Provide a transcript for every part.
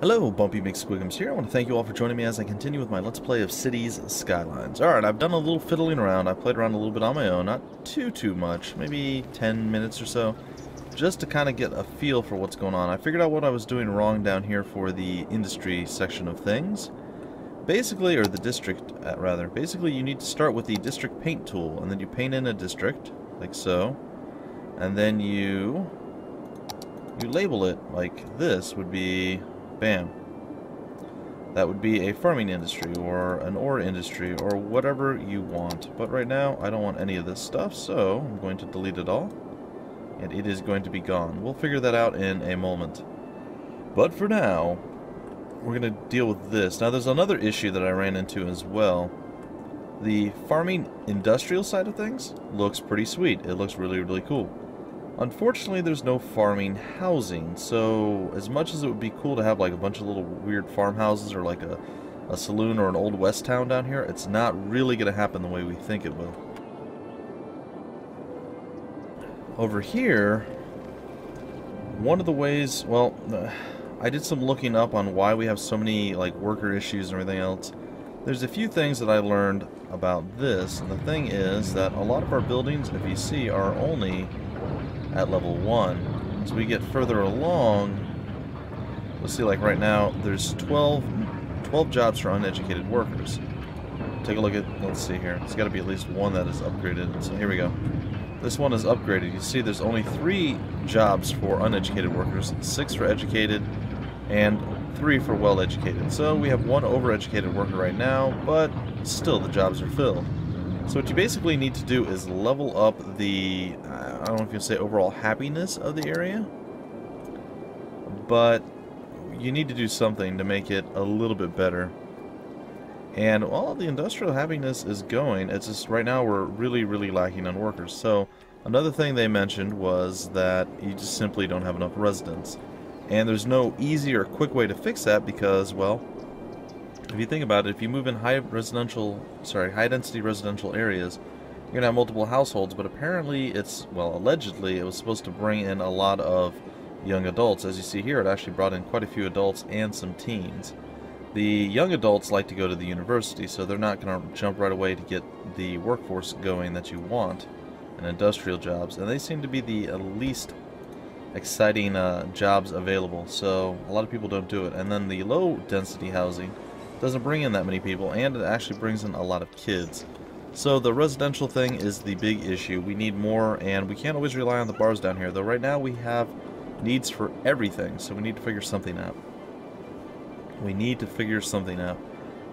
Hello, Bumpy McSquiggums here. I want to thank you all for joining me as I continue with my Let's Play of Cities Skylines. Alright, I've done a little fiddling around. I played around a little bit on my own, not too much, maybe 10 minutes or so, just to kind of get a feel for what's going on. I figured out what I was doing wrong down here for the industry section of things. Basically, or the district, rather. Basically, you need to start with the district paint tool, and then you paint in a district, like so, and then you label it like this would be... Bam. That would be a farming industry or an ore industry or whatever you want. But right now, I don't want any of this stuff, so I'm going to delete it all. And it is going to be gone. We'll figure that out in a moment. But for now, we're going to deal with this. Now, there's another issue that I ran into as well. The farming industrial side of things looks pretty sweet. It looks really cool. Unfortunately, there's no farming housing, so as much as it would be cool to have like a bunch of little weird farmhouses or like a saloon or an old west town down here, it's not really going to happen the way we think it will. Over here, one of the ways, well, I did some looking up on why we have so many like worker issues and everything else. There's a few things that I learned about this, and the thing is that a lot of our buildings, if you see, are only at level 1. As we get further along, we'll see like right now there's 12 jobs for uneducated workers. Take a look at, let's see here, it's got to be at least one that is upgraded, so here we go. This one is upgraded. You see there's only 3 jobs for uneducated workers, 6 for educated, and 3 for well educated. So we have 1 overeducated worker right now, but still the jobs are filled. So what you basically need to do is level up the, I don't know if you say overall happiness of the area, but you need to do something to make it a little bit better. And all of the industrial happiness is going, it's just right now we're really lacking on workers. So another thing they mentioned was that you just simply don't have enough residents. And there's no easy or quick way to fix that because, well, if you think about it, if you move in high-density residential areas, you're going to have multiple households, but apparently it's, well, allegedly, it was supposed to bring in a lot of young adults. As you see here, it actually brought in quite a few adults and some teens. The young adults like to go to the university, so they're not going to jump right away to get the workforce going that you want in industrial jobs, and they seem to be the least exciting jobs available, so a lot of people don't do it. And then the low-density housing doesn't bring in that many people, and it actually brings in a lot of kids. So the residential thing is the big issue. We need more, and we can't always rely on the bars down here, though right now we have needs for everything, so we need to figure something out. We need to figure something out.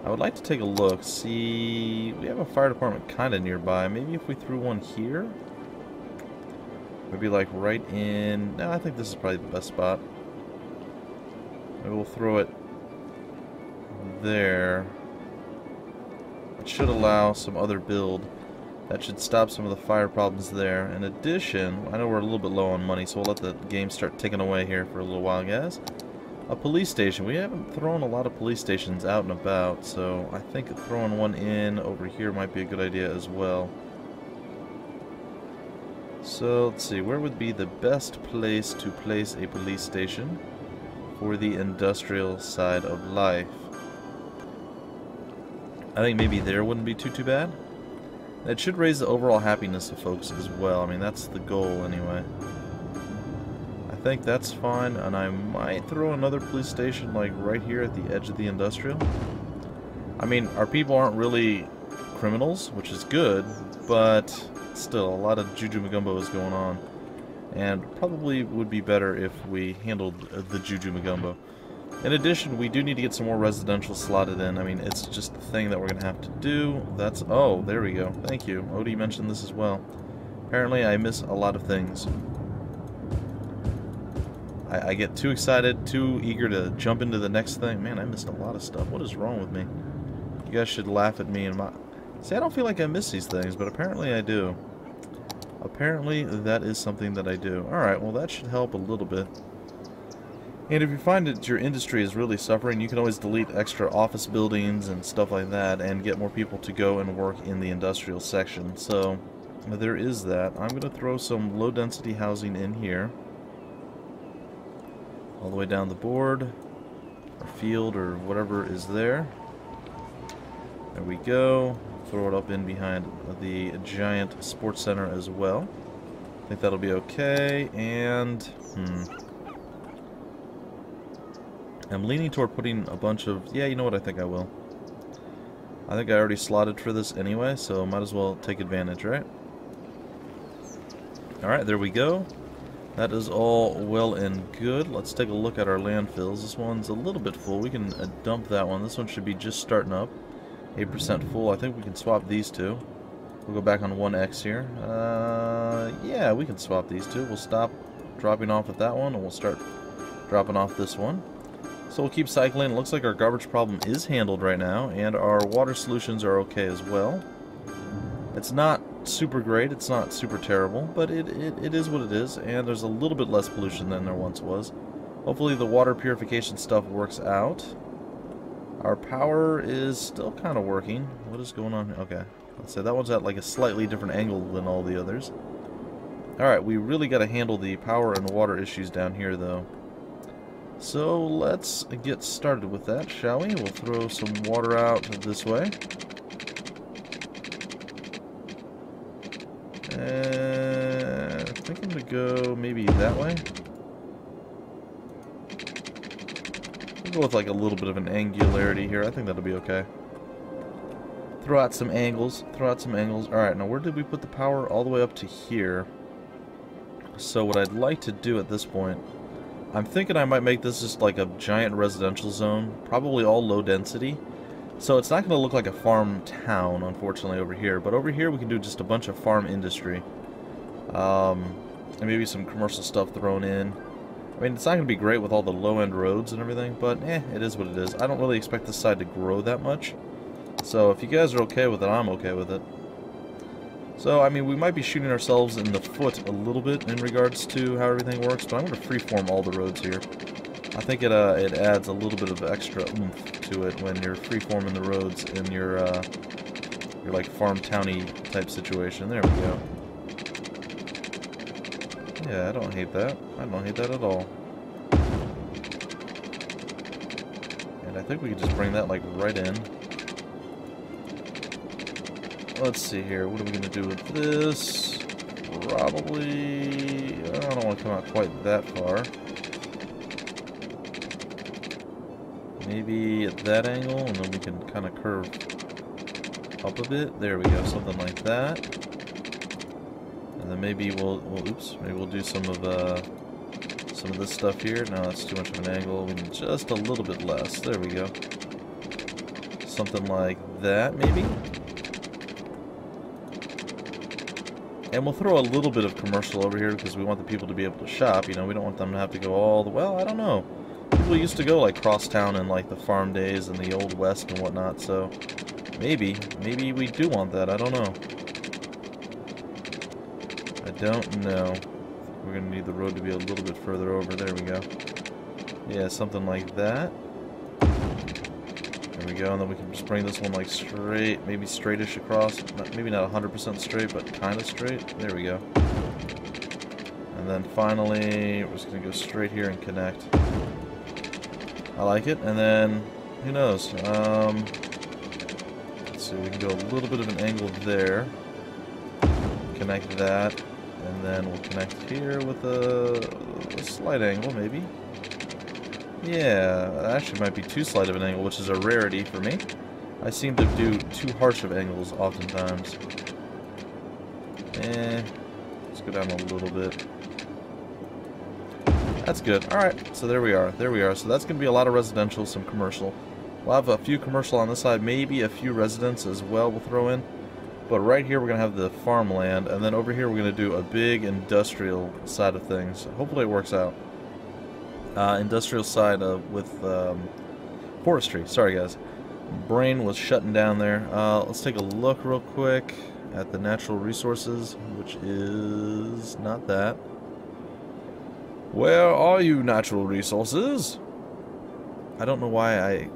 I would like to take a look, see... we have a fire department kind of nearby. Maybe if we threw one here? Maybe like right in... no, I think this is probably the best spot. Maybe we'll throw it there. It should allow some other build. That should stop some of the fire problems there. In addition, I know we're a little bit low on money, so we'll let the game start ticking away here for a little while, guys. A police station. We haven't thrown a lot of police stations out and about, so I think throwing one in over here might be a good idea as well. So, let's see. Where would be the best place to place a police station for the industrial side of life? I think maybe there wouldn't be too bad. That should raise the overall happiness of folks as well. I mean, that's the goal anyway. I think that's fine, and I might throw another police station like right here at the edge of the industrial. I mean, our people aren't really criminals, which is good, but still, a lot of juju magumbo is going on, and probably would be better if we handled the juju magumbo. In addition, we do need to get some more residential slotted in. I mean, it's just the thing that we're going to have to do. That's... oh, there we go. Thank you. Odie mentioned this as well. Apparently, I miss a lot of things. I get too excited, too eager to jump into the next thing. Man, I missed a lot of stuff. What is wrong with me? You guys should laugh at me and my... see, I don't feel like I miss these things, but apparently I do. Apparently, that is something that I do. Alright, well, that should help a little bit. And if you find that your industry is really suffering, you can always delete extra office buildings and stuff like that and get more people to go and work in the industrial section. So, there is that. I'm going to throw some low-density housing in here. All the way down the board. a field or whatever is there. There we go. Throw it up in behind the giant sports center as well. I think that'll be okay, and I'm leaning toward putting a bunch of, yeah, you know what, I think I will. I think I already slotted for this anyway, so might as well take advantage, right? Alright, there we go. That is all well and good. Let's take a look at our landfills. This one's a little bit full. We can dump that one. This one should be just starting up. 8% full. I think we can swap these two. We'll go back on 1X here. Yeah, we can swap these two. We'll stop dropping off at that one, and we'll start dropping off this one. So we'll keep cycling. It looks like our garbage problem is handled right now, and our water solutions are okay as well. It's not super great. It's not super terrible, but it is what it is, and there's a little bit less pollution than there once was. Hopefully the water purification stuff works out. Our power is still kind of working. What is going on? Okay. Let's say that one's at like a slightly different angle than all the others. Alright, we really got to handle the power and water issues down here though. So let's get started with that, shall we? We'll throw some water out this way. I think I'm going to go maybe that way. We'll go with like a little bit of an angularity here. I think that'll be okay. Throw out some angles, throw out some angles. Alright, now where did we put the power? All the way up to here. So what I'd like to do at this point, I'm thinking I might make this just like a giant residential zone, probably all low density. So it's not going to look like a farm town, unfortunately, over here. But over here we can do just a bunch of farm industry. And maybe some commercial stuff thrown in. I mean, it's not going to be great with all the low-end roads and everything, but it is what it is. I don't really expect this side to grow that much. So if you guys are okay with it, I'm okay with it. So, I mean, we might be shooting ourselves in the foot a little bit in regards to how everything works, but I'm going to freeform all the roads here. I think it adds a little bit of extra oomph to it when you're freeforming the roads in your like, farm-towny type situation. There we go. Yeah, I don't hate that. I don't hate that at all. And I think we can just bring that, like, right in. Let's see here, what are we going to do with this? Probably, I don't want to come out quite that far. Maybe at that angle, and then we can kind of curve up a bit. There we go, something like that. And then maybe maybe we'll do some of this stuff here. No, that's too much of an angle. We need just a little bit less. There we go. Something like that, maybe. And we'll throw a little bit of commercial over here because we want the people to be able to shop. You know, we don't want them to have to go all the... Well, I don't know. People used to go, like, crosstown in, like, the farm days and the old west and whatnot. So, maybe we do want that. I don't know. I don't know. We're going to need the road to be a little bit further over. There we go. Yeah, something like that. There we go, and then we can just bring this one like straight, maybe straightish across. Maybe not 100% straight, but kind of straight. There we go. And then finally, we're just going to go straight here and connect. I like it, and then, who knows? Let's see, we can go a little bit of an angle there. Connect that, and then we'll connect here with a slight angle, maybe. Yeah, that actually might be too slight of an angle, which is a rarity for me. I seem to do too harsh of angles oftentimes. Let's go down a little bit. That's good. Alright, so there we are. There we are. So that's going to be a lot of residential, some commercial. We'll have a few commercial on this side, maybe a few residents as well we'll throw in. But right here we're going to have the farmland, and then over here we're going to do a big industrial side of things. Hopefully it works out. Industrial side with forestry. Sorry guys, brain was shutting down there. Let's take a look real quick at the natural resources, which is not that. Where are you, natural resources? I don't know why I...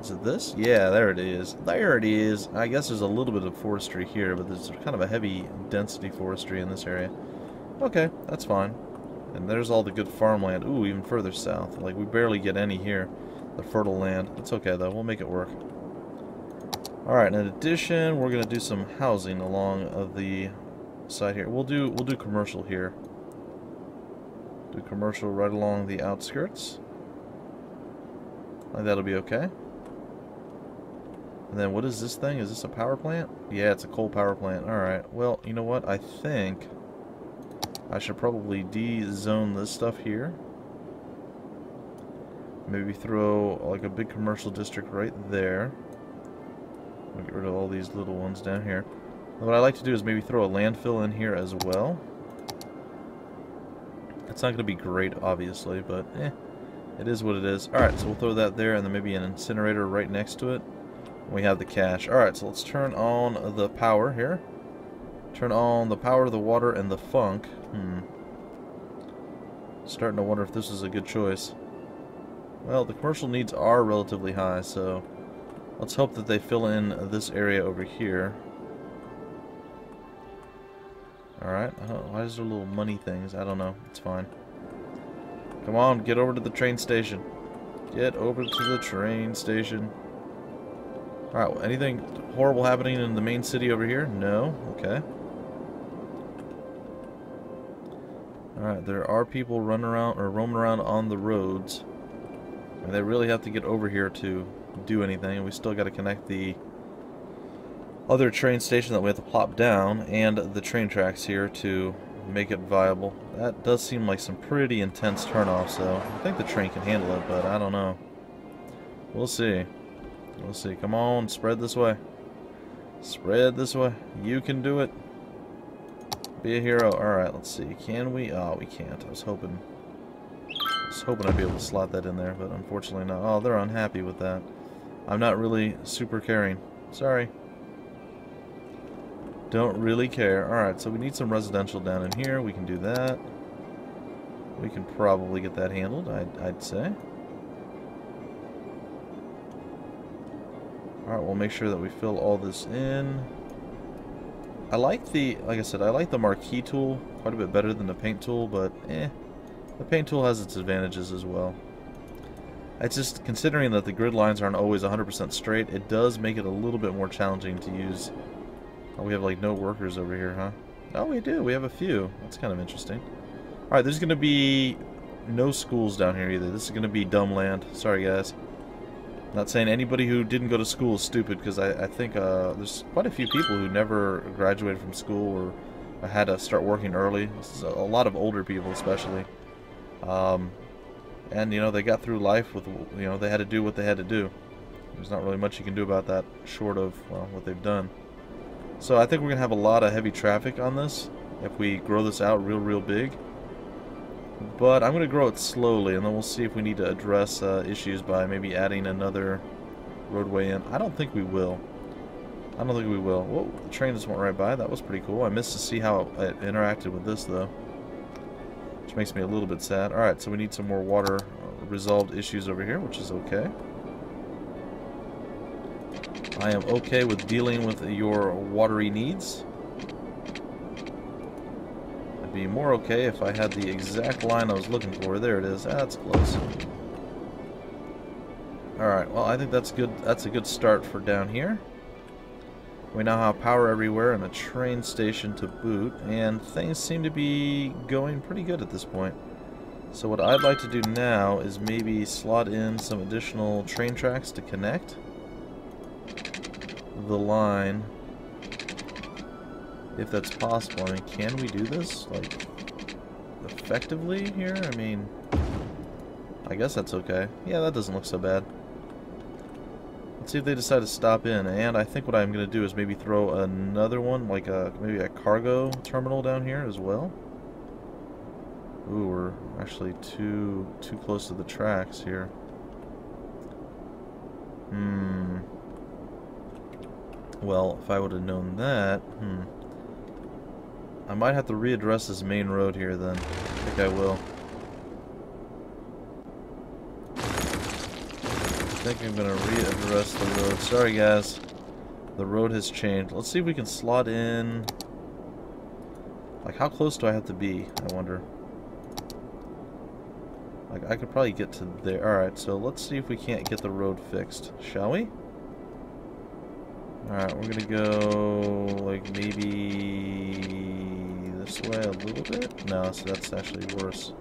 Is it this? Yeah, there it is. There it is. I guess there's a little bit of forestry here, but there's kind of a heavy density forestry in this area. Okay, that's fine. And there's all the good farmland. Ooh, even further south. Like, we barely get any here. the fertile land. It's okay though, we'll make it work. Alright, in addition, we're gonna do some housing along the side here. We'll do commercial here. Do commercial right along the outskirts. I think that'll be okay. And then what is this thing? Is this a power plant? Yeah, it's a coal power plant. Alright, well, you know what? I think I should probably de-zone this stuff here. Maybe throw like a big commercial district right there. We'll get rid of all these little ones down here. And what I like to do is maybe throw a landfill in here as well. It's not going to be great, obviously, but eh, it is what it is. Alright, so we'll throw that there and then maybe an incinerator right next to it. We have the cash. Alright, so let's turn on the power here. Turn on the power, the water, and the funk. Starting to wonder if this is a good choice. Well, the commercial needs are relatively high, so let's hope that they fill in this area over here. Alright, why is there little money things? I don't know, it's fine. Come on, get over to the train station. Get over to the train station. Alright, well, anything horrible happening in the main city over here? No? Okay. Alright, there are people running around or roaming around on the roads. And they really have to get over here to do anything. And we still got to connect the other train station that we have to plop down and the train tracks here to make it viable. That does seem like some pretty intense turnoff, so I think the train can handle it, but I don't know. We'll see. We'll see. Come on, spread this way. Spread this way. You can do it. Be a hero. Alright, let's see. Can we? Oh, we can't. I was hoping I'd be able to slot that in there, but unfortunately not. Oh, they're unhappy with that. I'm not really super caring. Sorry. Don't really care. Alright, so we need some residential down in here. We can do that. We can probably get that handled, I'd say. Alright, we'll make sure that we fill all this in. I like the, like I said, I like the marquee tool quite a bit better than the paint tool, but eh. The paint tool has its advantages as well. It's just, considering that the grid lines aren't always 100% straight, it does make it a little bit more challenging to use. Oh, we have like no workers over here, huh? Oh, we do. We have a few. That's kind of interesting. Alright, there's going to be no schools down here either. This is going to be dumb land. Sorry, guys. Not saying anybody who didn't go to school is stupid, because I think there's quite a few people who never graduated from school or had to start working early. This is a lot of older people, especially. And, you know, they got through life with, you know, they had to do what they had to do. There's not really much you can do about that short of, well, what they've done. So I think we're going to have a lot of heavy traffic on this if we grow this out real big. But I'm going to grow it slowly, and then we'll see if we need to address issues by maybe adding another roadway in. I don't think we will. I don't think we will. Whoa, the train just went right by. That was pretty cool. I missed to see how it interacted with this, though, which makes me a little bit sad. Alright, so we need some more water resolved issues over here, which is okay. I am okay with dealing with your watery needs. Be more okay if I had the exact line I was looking for. There it is. That's close. Alright, well, I think that's good. That's a good start for down here. We now have power everywhere and a train station to boot, and things seem to be going pretty good at this point. So what I'd like to do now is maybe slot in some additional train tracks to connect the line, if that's possible. I mean, can we do this, like, effectively here? I mean, I guess that's okay. Yeah, that doesn't look so bad. Let's see if they decide to stop in, and I think what I'm going to do is maybe throw another one, like maybe a cargo terminal down here as well. Ooh, we're actually too close to the tracks here. Well, if I would have known that, I might have to readdress this main road here then. I think I will. I think I'm going to readdress the road. Sorry guys, the road has changed. Let's see if we can slot in, like, how close do I have to be, I wonder. Like, I could probably get to there. Alright, so let's see if we can't get the road fixed, shall we? Alright, we're gonna go, like, maybe this way a little bit? No, so that's actually worse.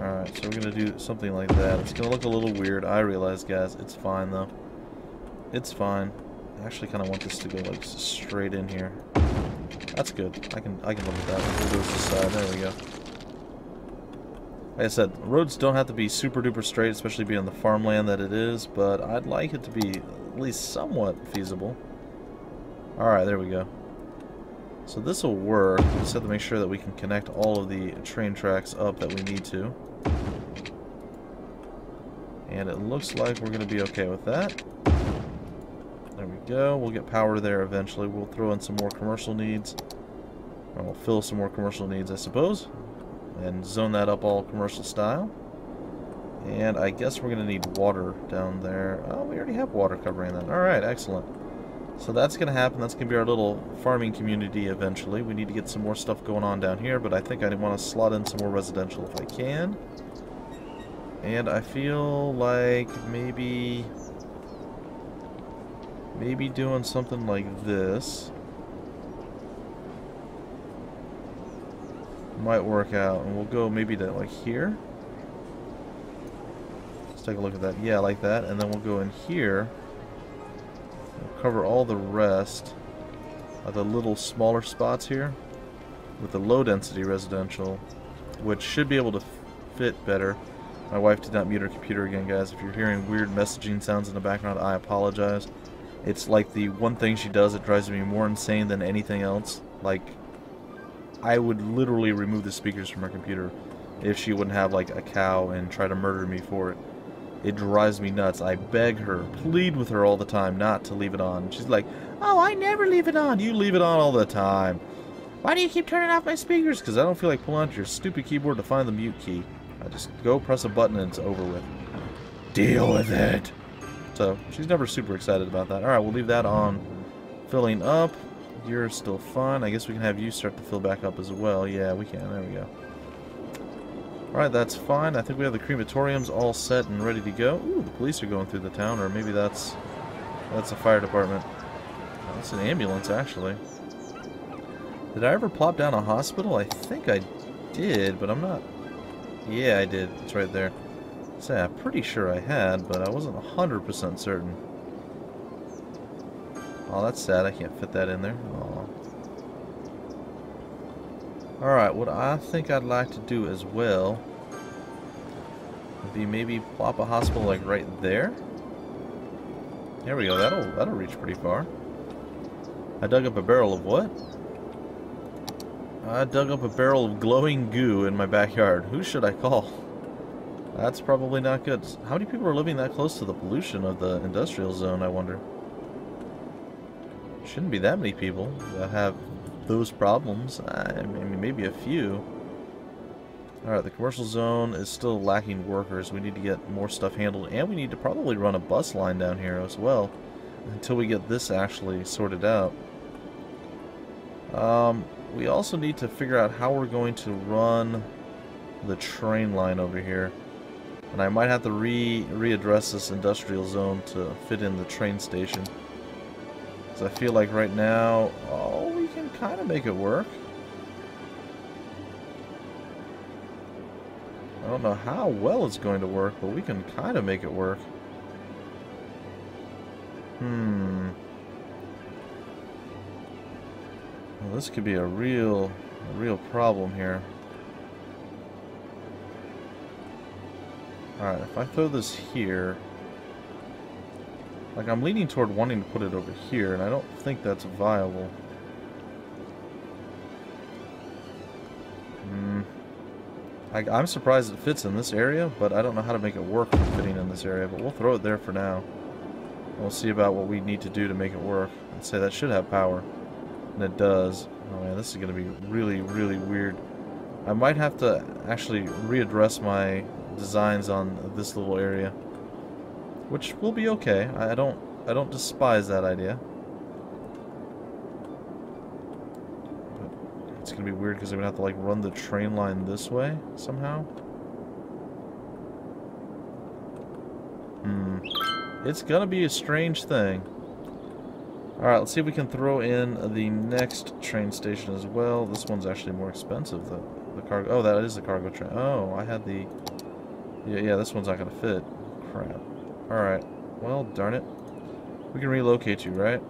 Alright, so we're gonna do something like that. It's gonna look a little weird, I realize, guys. It's fine, though. It's fine. I actually kind of want this to go, like, straight in here. That's good. I can look at that one. We'll go to the side. There we go. Like I said, roads don't have to be super duper straight, especially being on the farmland that it is, but I'd like it to be at least somewhat feasible. Alright, there we go. So this will work. We just have to make sure that we can connect all of the train tracks up that we need to. And it looks like we're going to be okay with that. There we go. We'll get power there eventually. We'll throw in some more commercial needs. Or we'll fill some more commercial needs, I suppose. And zone that up all commercial style. And I guess we're going to need water down there. Oh, we already have water covering that. Alright, excellent. So that's going to happen. That's going to be our little farming community eventually. We need to get some more stuff going on down here, but I think I want to slot in some more residential if I can. And I feel like maybe doing something like this might work out, and we'll go maybe to like here. Let's take a look at that. Yeah, like that, and then we'll go in here. We'll cover all the rest of the little smaller spots here with the low density residential, which should be able to fit better. My wife did not mute her computer again, guys. If you're hearing weird messaging sounds in the background, I apologize. It's like the one thing she does that drives me more insane than anything else. Like, I would literally remove the speakers from her computer if she wouldn't have, like, a cow and try to murder me for it. It drives me nuts. I beg her, plead with her all the time not to leave it on. She's like, oh, I never leave it on. You leave it on all the time. Why do you keep turning off my speakers? Because I don't feel like pulling out your stupid keyboard to find the mute key. I just go press a button and it's over with. Deal with it. So, she's never super excited about that. Alright, we'll leave that on filling up. You're still fine. I guess we can have you start to fill back up as well. Yeah, we can. There we go. Alright, that's fine. I think we have the crematoriums all set and ready to go. Ooh, the police are going through the town, or maybe that's a fire department. That's an ambulance, actually. Did I ever plop down a hospital? I think I did, but I'm not... Yeah, I did. It's right there. So I'm pretty sure I had, but I wasn't 100% certain. Oh, that's sad. I can't fit that in there. Oh. Alright, what I think I'd like to do as well would be maybe plop a hospital like right there. There we go. That'll reach pretty far. I dug up a barrel of what? I dug up a barrel of glowing goo in my backyard. Who should I call? That's probably not good. How many people are living that close to the pollution of the industrial zone, I wonder? Shouldn't be that many people that have those problems. I mean, maybe a few. Alright, the commercial zone is still lacking workers. We need to get more stuff handled, and we need to probably run a bus line down here as well until we get this actually sorted out. We also need to figure out how we're going to run the train line over here. And I might have to readdress this industrial zone to fit in the train station. Because I feel like right now, oh, we can kind of make it work. I don't know how well it's going to work, but we can kind of make it work. Well, this could be a real problem here. Alright, if I throw this here, like I'm leaning toward wanting to put it over here, and I don't think that's viable. I'm surprised it fits in this area, but I don't know how to make it work for fitting in this area, but we'll throw it there for now. We'll see about what we need to do to make it work. I'd say that should have power, and it does. Oh man, this is going to be really, really weird. I might have to actually readdress my designs on this little area, which will be okay. I don't despise that idea. going to be weird because I'm going to have to, like, run the train line this way somehow. It's going to be a strange thing. Alright, let's see if we can throw in the next train station as well. This one's actually more expensive, though. The cargo. Oh, that is the cargo train. Oh, I had the... Yeah, this one's not going to fit. Crap. Alright. Well, darn it. We can relocate you, right?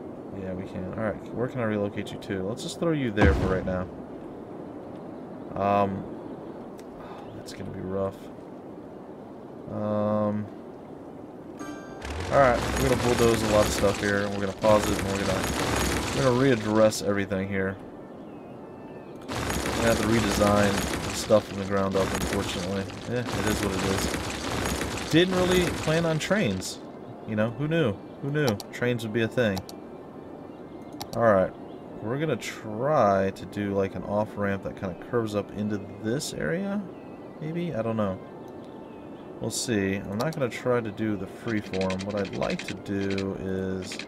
Yeah, we can. Alright, where can I relocate you to? Let's just throw you there for right now. That's going to be rough. Alright, we're going to bulldoze a lot of stuff here, and we're going to pause it, and we're going to readdress everything here. We're going to have to redesign stuff from the ground up, unfortunately. Eh, it is what it is. Didn't really plan on trains. You know, who knew? Who knew trains would be a thing? Alright, we're going to try to do like an off-ramp that kind of curves up into this area, maybe? I don't know. We'll see. I'm not going to try to do the freeform. What I'd like to do is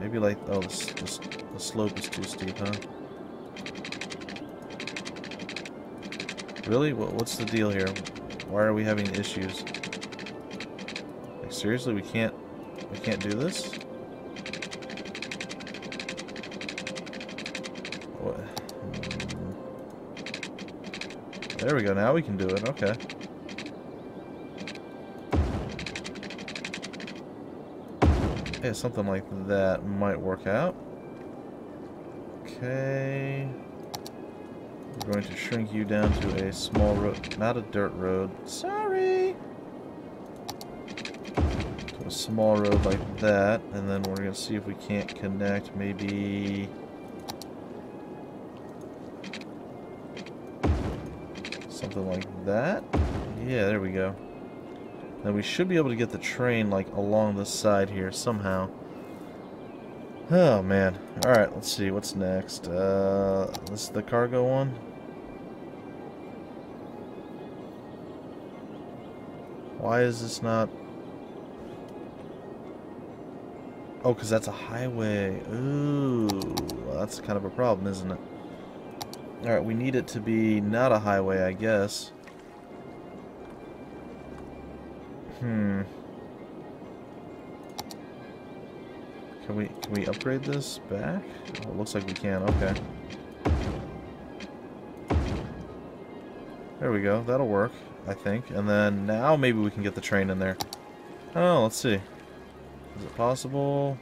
maybe like, oh, the slope is too steep, huh? Really? What's the deal here? Why are we having issues? Like, seriously, we can't do this? What? There we go. Now we can do it. Okay. Yeah, something like that might work out. Okay. We're going to shrink you down to a small road, not a dirt road. Sorry! To a small road like that, and then we're going to see if we can't connect maybe... something like that. Yeah, there we go. Now we should be able to get the train, like, along this side here somehow. Oh, man. Alright, let's see. What's next? This is the cargo one. Why is this not... oh, because that's a highway. Ooh. Well, that's kind of a problem, isn't it? Alright, we need it to be not a highway, I guess. Can we upgrade this back? Oh, it looks like we can. Okay. There we go. That'll work, I think. And then now maybe we can get the train in there. Oh, let's see. Is it possible?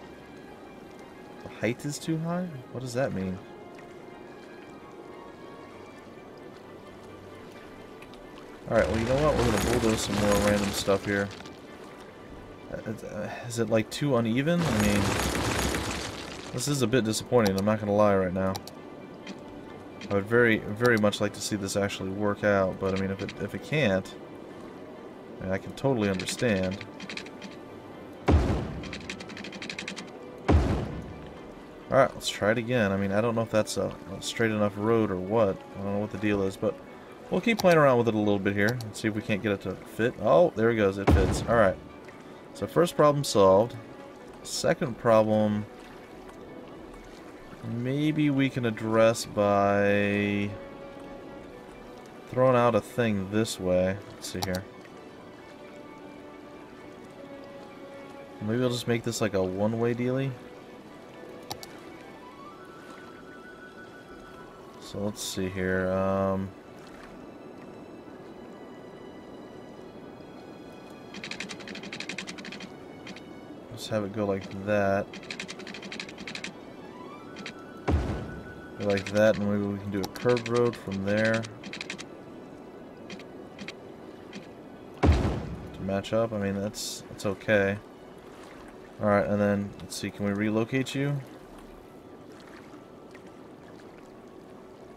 The height is too high? What does that mean? Alright, well, you know what? We're going to bulldoze some more random stuff here. Is it, like, too uneven? I mean, this is a bit disappointing, I'm not going to lie right now. I would very, very much like to see this actually work out, but, I mean, if it can't, I mean, I can totally understand. Alright, let's try it again. I mean, I don't know if that's a straight enough road or what. I don't know what the deal is, but... we'll keep playing around with it a little bit here and see if we can't get it to fit. Oh, there it goes. It fits. Alright. So first problem solved. Second problem, maybe we can address by throwing out a thing this way. Let's see here. Maybe I'll just make this like a one-way dealie. So let's see here. Have it go like that. Go like that, and maybe we can do a curved road from there to match up. I mean, that's okay. All right, and then let's see. Can we relocate you?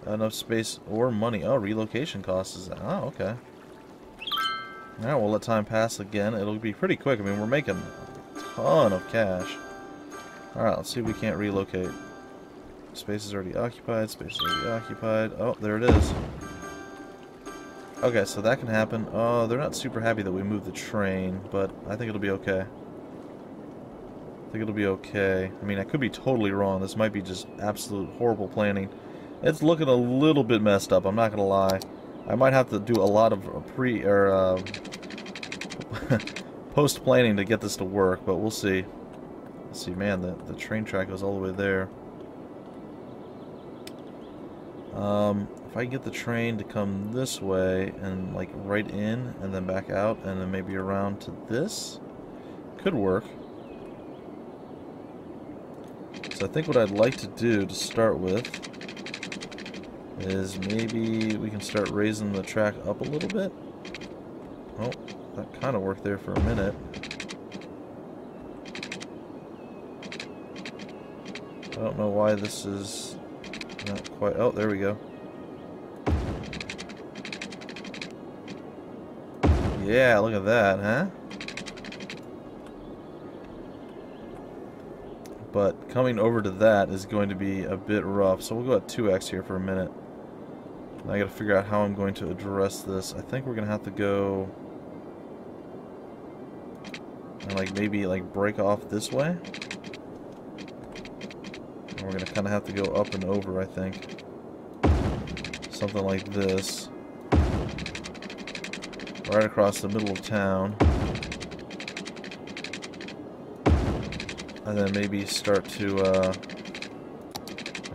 Not enough space or money. Oh, relocation costs is. Oh, okay. All right, we'll let time pass again. It'll be pretty quick. I mean, we're making. Ton of cash. Alright, let's see if we can't relocate. Space is already occupied. Space is already occupied. Oh, there it is. Okay, so that can happen. Oh, they're not super happy that we moved the train, but I think it'll be okay. I mean, I could be totally wrong. This might be just absolute horrible planning. It's looking a little bit messed up, I'm not gonna lie. I might have to do a lot of post planning to get this to work, but we'll see. Let's see, man, the train track goes all the way there. If I can get the train to come this way and like right in and then back out and then maybe around to this, could work. So I think what I'd like to do to start with is maybe we can start raising the track up a little bit. Oh, that kind of worked there for a minute. I don't know why this is not quite... Oh, there we go. Yeah, look at that, huh? But coming over to that is going to be a bit rough, so we'll go at 2x here for a minute. And I gotta figure out how I'm going to address this. I think we're gonna have to go and like maybe like break off this way. And we're gonna kind of have to go up and over, I think. Something like this. Right across the middle of town. And then maybe start to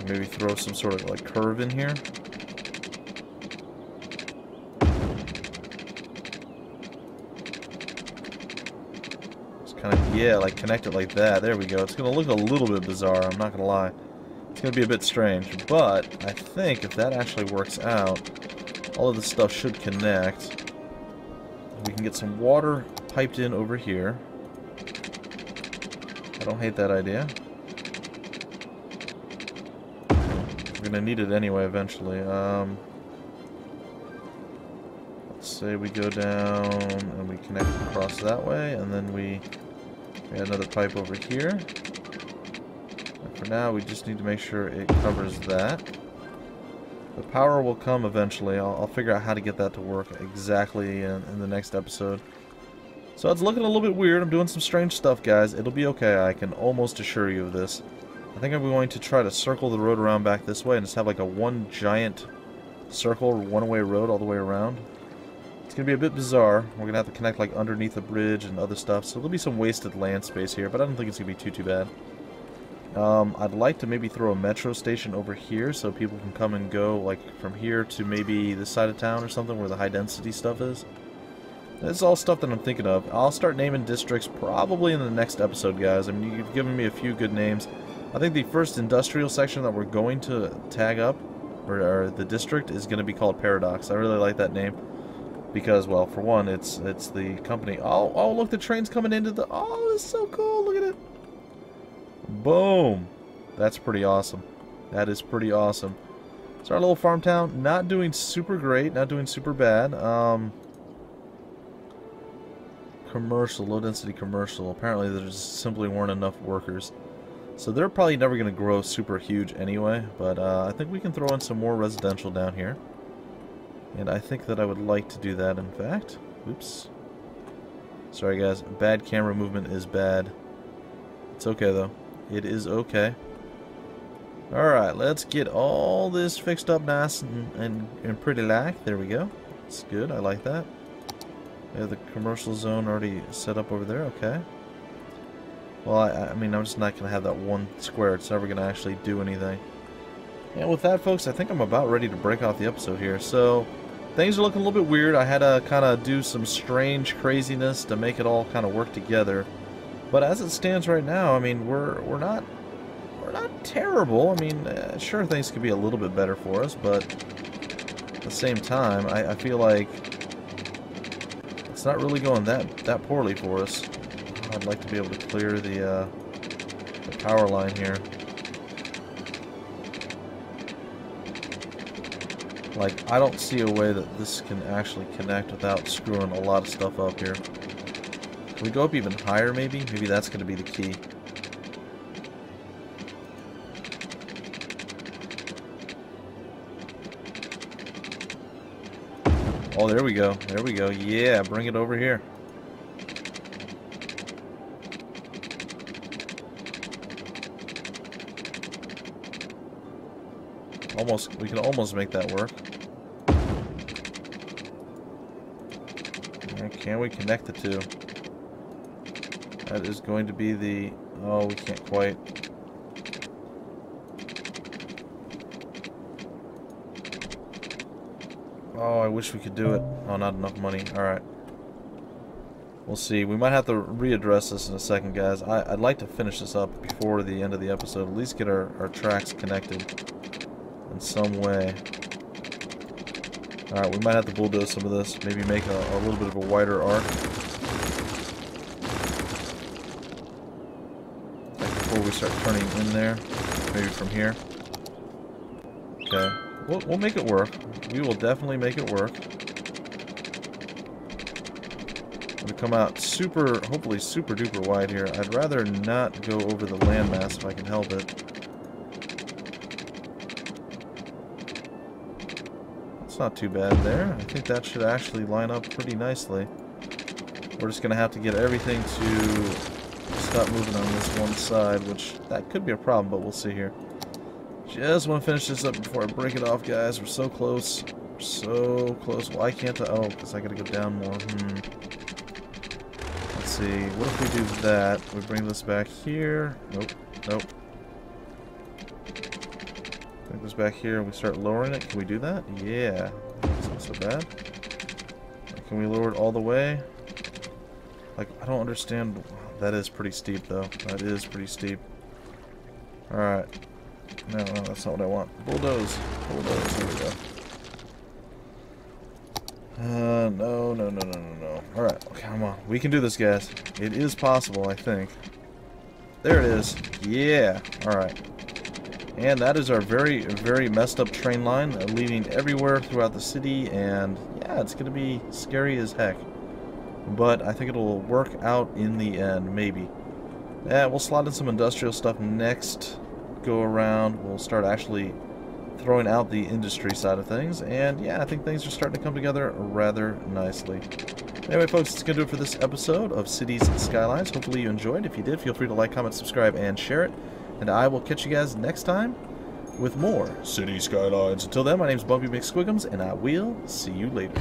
maybe throw some sort of like curve in here. Just kind of, yeah, like connect it like that. There we go. It's going to look a little bit bizarre, I'm not going to lie. It's going to be a bit strange, but I think if that actually works out, all of this stuff should connect. We can get some water piped in over here. I don't hate that idea. We're going to need it anyway eventually. Let's say we go down and we connect across that way, and then we add another pipe over here. And for now, we just need to make sure it covers that. The power will come eventually. I'll figure out how to get that to work exactly in the next episode. So it's looking a little bit weird. I'm doing some strange stuff, guys. It'll be okay. I can almost assure you of this. I think I'm going to try to circle the road around back this way and just have like a one giant circle, one-way road all the way around. It's going to be a bit bizarre. We're going to have to connect like underneath the bridge and other stuff. So there'll be some wasted land space here, but I don't think it's going to be too bad. I'd like to maybe throw a metro station over here so people can come and go like from here to maybe this side of town or something where the high density stuff is. This is all stuff that I'm thinking of. I'll start naming districts probably in the next episode, guys. I mean, you've given me a few good names. I think the first industrial section that we're going to tag up, or the district, is going to be called Paradox. I really like that name because, well, for one, it's the company. Oh, look, the train's coming into the... Oh, this is so cool. Look at it. Boom! That's pretty awesome. That is pretty awesome. It's our little farm town. Not doing super great, not doing super bad. Commercial, low density commercial. Apparently there just simply weren't enough workers. So they're probably never going to grow super huge anyway, but I think we can throw in some more residential down here. And I think that I would like to do that, in fact. Oops. Sorry guys, bad camera movement is bad. It's okay though. It is okay. Alright, let's get all this fixed up nice and pretty like. There we go. It's good. I like that. We have the commercial zone already set up over there. Okay. Well, I mean, I'm just not going to have that one square. It's never going to actually do anything. And with that, folks, I think I'm about ready to break off the episode here. So, things are looking a little bit weird. I had to kind of do some strange craziness to make it all kind of work together. But as it stands right now, I mean, we're not terrible. I mean, sure, things could be a little bit better for us, but at the same time, I feel like it's not really going that poorly for us. I'd like to be able to clear the power line here. Like, I don't see a way that this can actually connect without screwing a lot of stuff up here. Can we go up even higher, maybe? Maybe that's going to be the key. Oh, there we go. There we go. Yeah, bring it over here. almost, we can almost make that work. And can we connect the two? That is going to be the, oh, we can't quite. Oh, I wish we could do it. Oh, not enough money. Alright. We'll see. We might have to readdress this in a second, guys. I'd like to finish this up before the end of the episode. At least get our tracks connected in some way. Alright, we might have to bulldoze some of this. Maybe make a little bit of a wider arc. Before we start turning in there. Maybe from here. Okay. We'll make it work. We will definitely make it work. It'll come out super, hopefully super duper wide here. I'd rather not go over the landmass if I can help it. It's not too bad there. I think that should actually line up pretty nicely. We're just going to have to get everything to stop moving on this one side, which that could be a problem, but we'll see here. Just want to finish this up before I break it off, guys. We're so close. We're so close. Why can't I? Oh, because I got to go down more. Let's see. What if we do that? We bring this back here. Nope. Nope. Bring this back here and we start lowering it. Can we do that? Yeah. That's not so bad. Can we lower it all the way? Like, I don't understand. That is pretty steep, though. That is pretty steep. Alright. No, no, that's not what I want. Bulldoze. Bulldoze. Here we go. No, no, no, no, no, no. Alright, come on. We can do this, guys. It is possible, I think. There it is. Yeah. Alright. And that is our very, very messed up train line leading everywhere throughout the city. And, yeah, it's going to be scary as heck. But I think it'll work out in the end, maybe. Yeah, we'll slot in some industrial stuff next go around. We'll start actually throwing out the industry side of things, and yeah, I think things are starting to come together rather nicely. Anyway, folks, it's gonna do it for this episode of Cities Skylines. Hopefully you enjoyed. If you did, feel free to like, comment, subscribe, and share it, and I will catch you guys next time with more Cities Skylines. Until then, my name is Bumpy McSquiggums, and I will see you later.